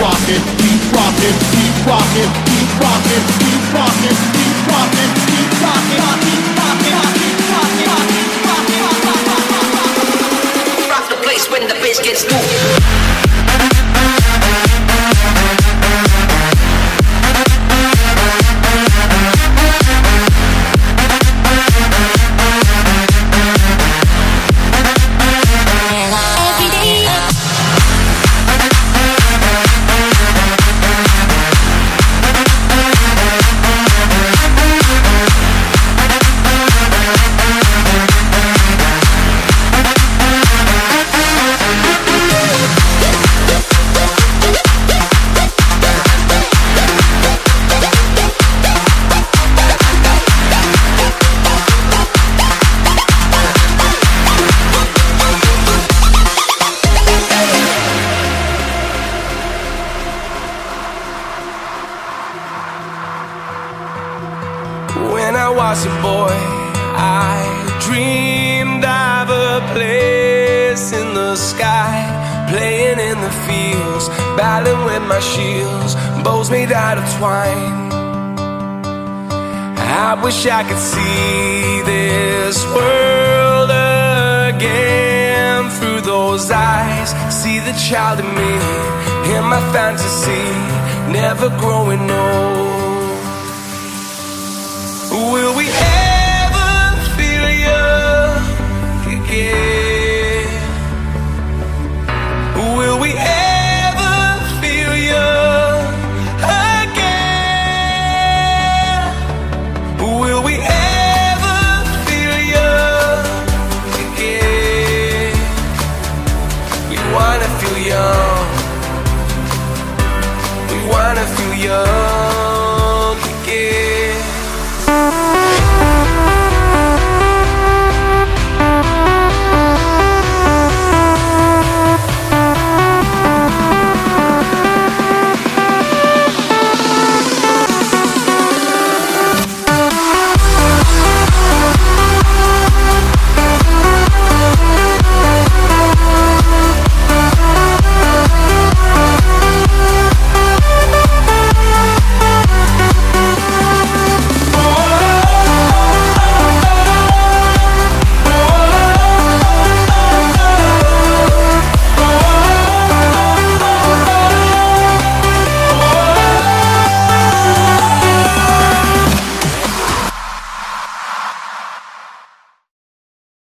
rocking, keep rocking, keep rocking, keep rocking, keep rocking, keep rocking, keep rocking, keep rocking, rock the place when the bass gets moving. As a boy, I dreamed of a place in the sky, playing in the fields, battling with my shields, bows made out of twine. I wish I could see this world again through those eyes, see the child in me, in my fantasy, never growing old. Will we ever feel young again? Will we ever feel young again? Will we ever feel young again? We wanna feel young. We wanna feel young.